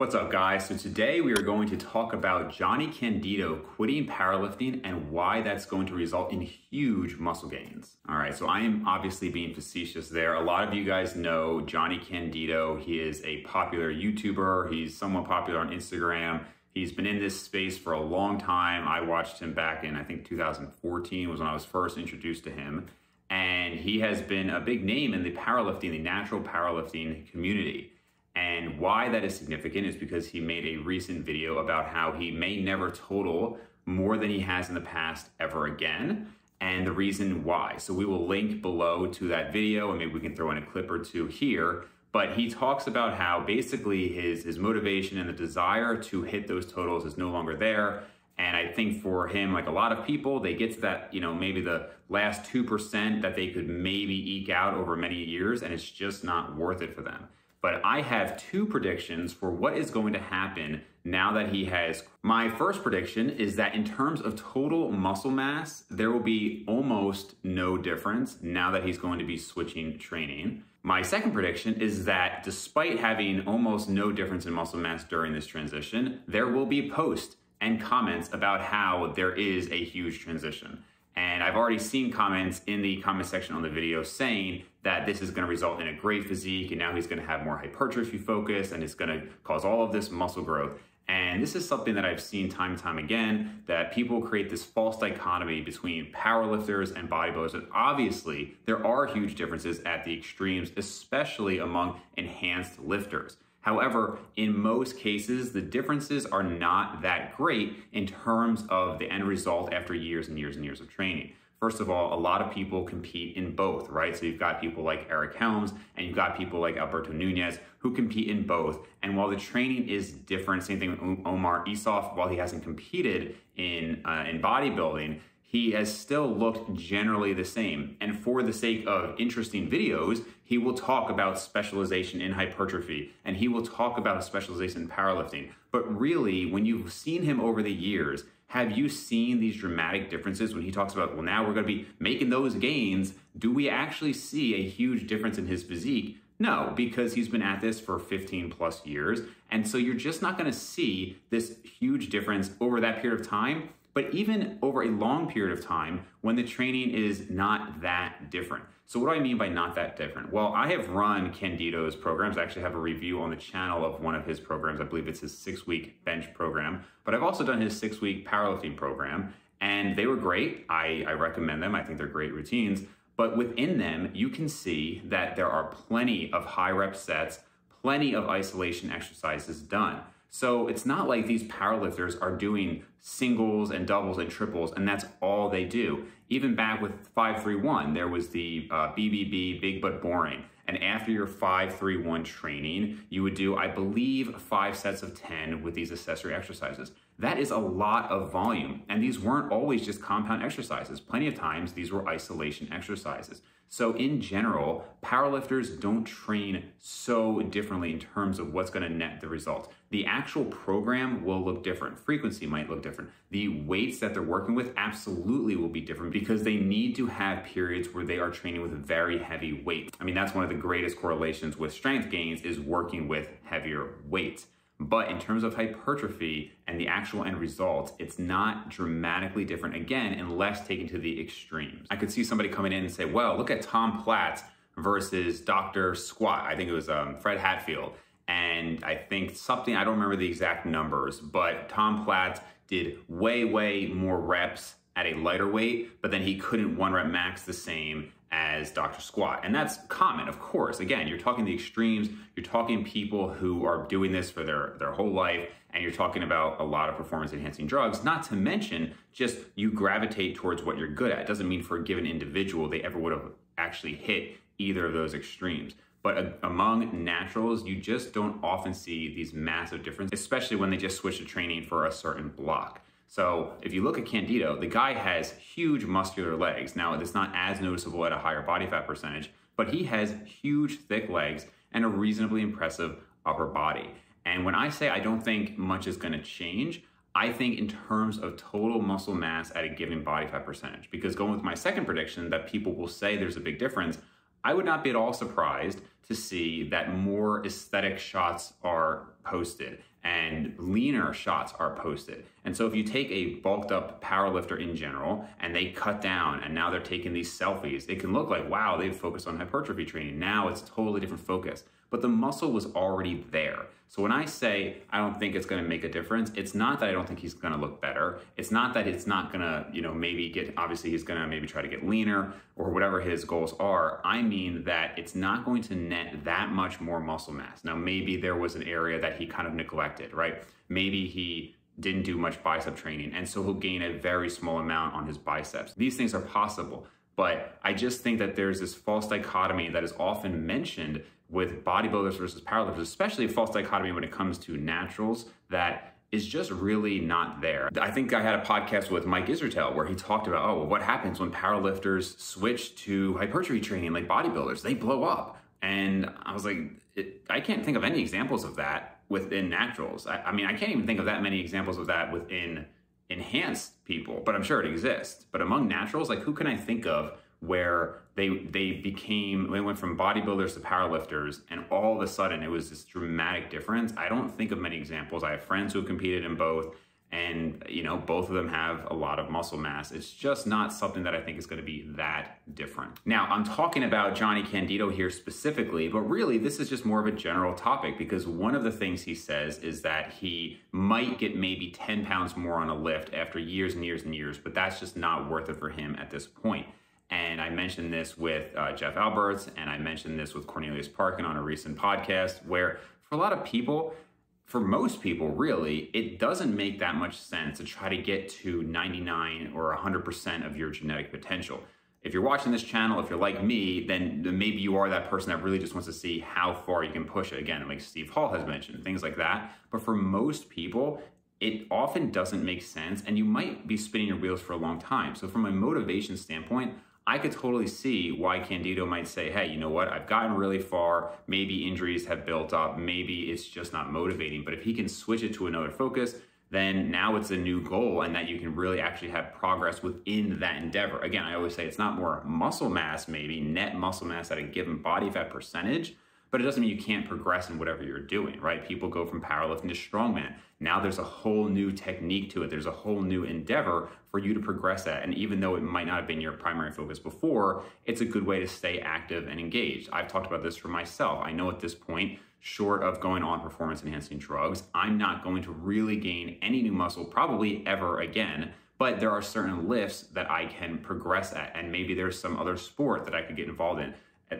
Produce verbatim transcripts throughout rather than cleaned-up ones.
What's up, guys? So today we are going to talk about Jonnie Candito quitting powerlifting and why that's going to result in huge muscle gains. All right, so I am obviously being facetious there. A lot of you guys know Jonnie Candito. He is a popular YouTuber. He's somewhat popular on Instagram. He's been in this space for a long time. I watched him back in, I think, two thousand fourteen was when I was first introduced to him. And he has been a big name in the powerlifting, the natural powerlifting community. And why that is significant is because he made a recent video about how he may never total more than he has in the past ever again, and the reason why. So we will link below to that video, and maybe we can throw in a clip or two here. But he talks about how basically his, his motivation and the desire to hit those totals is no longer there. And I think for him, like a lot of people, they get to that, you know, maybe the last two percent that they could maybe eke out over many years, and it's just not worth it for them. But I have two predictions for what is going to happen now that he has. My first prediction is that in terms of total muscle mass, there will be almost no difference now that he's going to be switching training. My second prediction is that despite having almost no difference in muscle mass during this transition, there will be posts and comments about how there is a huge transition. And I've already seen comments in the comment section on the video saying that this is going to result in a great physique, and now he's going to have more hypertrophy focus, and it's going to cause all of this muscle growth. And this is something that I've seen time and time again, that people create this false dichotomy between powerlifters and bodybuilders. And obviously, there are huge differences at the extremes, especially among enhanced lifters. However, in most cases, the differences are not that great in terms of the end result after years and years and years of training. First of all, a lot of people compete in both, right? So you've got people like Eric Helms, and you've got people like Alberto Nunez who compete in both. And while the training is different, same thing with Omar Isuf, while he hasn't competed in, uh, in bodybuilding, he has still looked generally the same. And for the sake of interesting videos, he will talk about specialization in hypertrophy, and he will talk about specialization in powerlifting. But really, when you've seen him over the years, have you seen these dramatic differences when he talks about, well, now we're gonna be making those gains? Do we actually see a huge difference in his physique? No, because he's been at this for fifteen plus years. And so you're just not gonna see this huge difference over that period of time. But even over a long period of time when the training is not that different. So what do I mean by not that different? Well, I have run Candito's programs. I actually have a review on the channel of one of his programs. I believe it's his six-week bench program. But I've also done his six-week powerlifting program, and they were great. I, I recommend them. I think they're great routines. But within them, you can see that there are plenty of high rep sets, plenty of isolation exercises done. So it's not like these powerlifters are doing singles and doubles and triples, and that's all they do. Even back with five three one, there was the uh, B B B, big but boring. And after your five three one training, you would do, I believe, five sets of ten with these accessory exercises. That is a lot of volume. And these weren't always just compound exercises. Plenty of times, these were isolation exercises. So in general, powerlifters don't train so differently in terms of what's gonna net the results. The actual program will look different. Frequency might look different. The weights that they're working with absolutely will be different because they need to have periods where they are training with very heavy weights. I mean, that's one of the greatest correlations with strength gains is working with heavier weights. But in terms of hypertrophy and the actual end results, it's not dramatically different, again, unless taken to the extremes. I could see somebody coming in and say, well, look at Tom Platz versus Doctor Squat. I think it was um, Fred Hatfield. And I think something, I don't remember the exact numbers, but Tom Platz did way, way more reps at a lighter weight, but then he couldn't one rep max the same as Doctor Squat. And that's common, of course. Again, you're talking the extremes, you're talking people who are doing this for their, their whole life, and you're talking about a lot of performance-enhancing drugs, not to mention just you gravitate towards what you're good at. It doesn't mean for a given individual they ever would have actually hit either of those extremes. But among naturals, you just don't often see these massive differences, especially when they just switch to training for a certain block. So if you look at Candito, the guy has huge muscular legs. Now, it's not as noticeable at a higher body fat percentage, but he has huge, thick legs and a reasonably impressive upper body. And when I say I don't think much is going to change, I think in terms of total muscle mass at a given body fat percentage, because going with my second prediction that people will say there's a big difference, I would not be at all surprised to see that more aesthetic shots are posted and leaner shots are posted. And so if you take a bulked up power lifter in general and they cut down and now they're taking these selfies, it can look like, wow, they've focused on hypertrophy training. Now it's a totally different focus. But the muscle was already there. So when I say I don't think it's going to make a difference, it's not that I don't think he's going to look better. It's not that it's not going to, you know, maybe get, obviously he's going to maybe try to get leaner or whatever his goals are. I mean that it's not going to net that much more muscle mass. Now, maybe there was an area that he kind of neglected, right? Maybe he didn't do much bicep training, and so he'll gain a very small amount on his biceps. These things are possible. But I just think that there's this false dichotomy that is often mentioned with bodybuilders versus powerlifters, especially a false dichotomy when it comes to naturals that is just really not there. I think I had a podcast with Mike Isertel where he talked about, oh, well, what happens when powerlifters switch to hypertrophy training like bodybuilders? They blow up. And I was like, it, I can't think of any examples of that within naturals. I, I mean, I can't even think of that many examples of that within enhanced people, but I'm sure it exists. But among naturals, like who can I think of where they they became, they went from bodybuilders to powerlifters and all of a sudden it was this dramatic difference? I don't think of many examples. I have friends who have competed in both and, you know, both of them have a lot of muscle mass. It's just not something that I think is going to be that different. Now, I'm talking about Jonnie Candito here specifically, but really this is just more of a general topic because one of the things he says is that he might get maybe ten pounds more on a lift after years and years and years, but that's just not worth it for him at this point. And I mentioned this with uh, Jeff Alberts, and I mentioned this with Cornelius Parkin on a recent podcast where for a lot of people, for most people, really, it doesn't make that much sense to try to get to ninety-nine or one hundred percent of your genetic potential. If you're watching this channel, if you're like me, then maybe you are that person that really just wants to see how far you can push it. Again, like Steve Hall has mentioned, things like that. But for most people, it often doesn't make sense, and you might be spinning your wheels for a long time. So from a motivation standpoint, I could totally see why Candito might say, hey, you know what? I've gotten really far. Maybe injuries have built up. Maybe it's just not motivating. But if he can switch it to another focus, then now it's a new goal and that you can really actually have progress within that endeavor. Again, I always say it's not more muscle mass, maybe net muscle mass at a given body fat percentage, but it doesn't mean you can't progress in whatever you're doing, right? People go from powerlifting to strongman. Now there's a whole new technique to it. There's a whole new endeavor for you to progress at. And even though it might not have been your primary focus before, it's a good way to stay active and engaged. I've talked about this for myself. I know at this point, short of going on performance enhancing drugs, I'm not going to really gain any new muscle probably ever again, but there are certain lifts that I can progress at. And maybe there's some other sport that I could get involved in.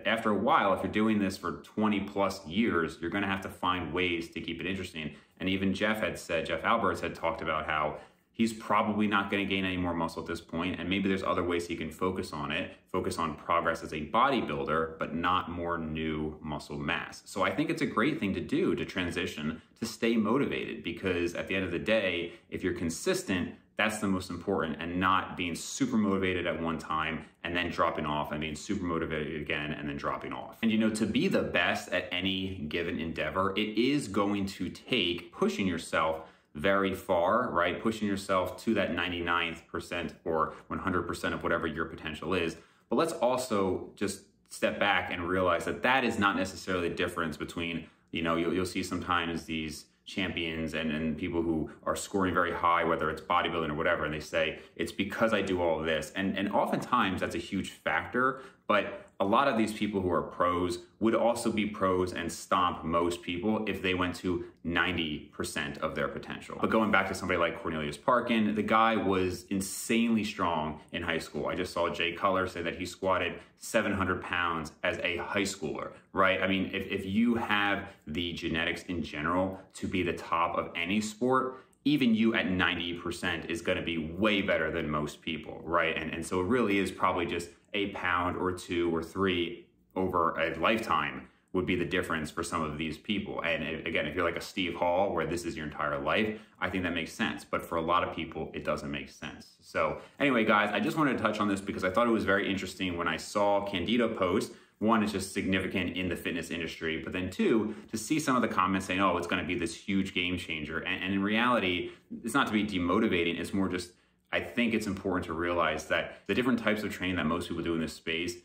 After a while, if you're doing this for twenty plus years, you're going to have to find ways to keep it interesting. And even Jeff had said, Jeff Alberts had talked about how he's probably not going to gain any more muscle at this point. And maybe there's other ways he can focus on it, focus on progress as a bodybuilder, but not more new muscle mass. So I think it's a great thing to do to transition, to stay motivated, because at the end of the day, if you're consistent, that's the most important, and not being super motivated at one time and then dropping off and being super motivated again and then dropping off. And you know, to be the best at any given endeavor, it is going to take pushing yourself very far, right? Pushing yourself to that ninety-ninth percent or one hundred percent of whatever your potential is. But let's also just step back and realize that that is not necessarily the difference between, you know, you'll, you'll see sometimes these champions and, and people who are scoring very high, whether it's bodybuilding or whatever, and they say, it's because I do all of this. And, and oftentimes that's a huge factor, but a lot of these people who are pros would also be pros and stomp most people if they went to ninety percent of their potential. But going back to somebody like Cornelius Parkin, the guy was insanely strong in high school. I just saw Jay Cutler say that he squatted seven hundred pounds as a high schooler, right? I mean, if, if you have the genetics in general to be the top of any sport, even you at ninety percent is going to be way better than most people, right? And, and so it really is probably just a pound or two or three over a lifetime would be the difference for some of these people. And again, if you're like a Steve Hall, where this is your entire life, I think that makes sense. But for a lot of people, it doesn't make sense. So anyway, guys, I just wanted to touch on this because I thought it was very interesting when I saw Candito post. One, it's just significant in the fitness industry, but then two, to see some of the comments saying, oh, it's gonna be this huge game changer. And, and in reality, it's not to be demotivating, it's more just, I think it's important to realize that the different types of training that most people do in this space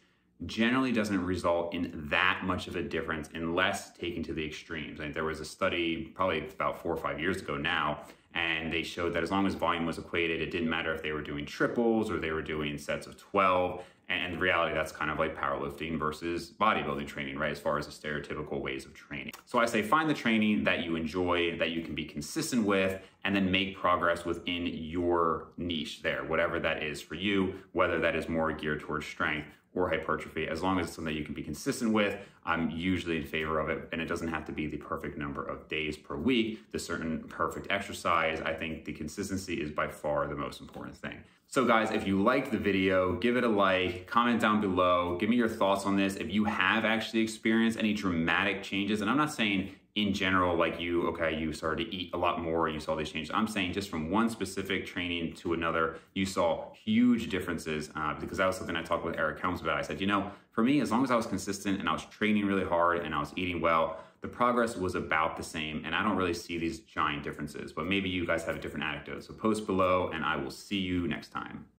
generally doesn't result in that much of a difference unless taken to the extremes. And there was a study probably about four or five years ago now, and they showed that as long as volume was equated, it didn't matter if they were doing triples or they were doing sets of twelve. And in reality, that's kind of like powerlifting versus bodybuilding training, right? As far as the stereotypical ways of training. So I say find the training that you enjoy, that you can be consistent with, and then make progress within your niche there, whatever that is for you, whether that is more geared towards strength or hypertrophy. As long as it's something that you can be consistent with, I'm usually in favor of it. And it doesn't have to be the perfect number of days per week, the certain perfect exercise. I think the consistency is by far the most important thing. So guys, if you liked the video, give it a like, comment down below, give me your thoughts on this. If you have actually experienced any dramatic changes, and I'm not saying in general, like you, okay, you started to eat a lot more, you saw these changes. I'm saying just from one specific training to another, you saw huge differences uh, because that was something I talked with Eric Helms about. I said, you know, for me, as long as I was consistent and I was training really hard and I was eating well, the progress was about the same, and I don't really see these giant differences, but maybe you guys have a different anecdote. So post below and I will see you next time.